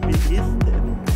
cannot be listed.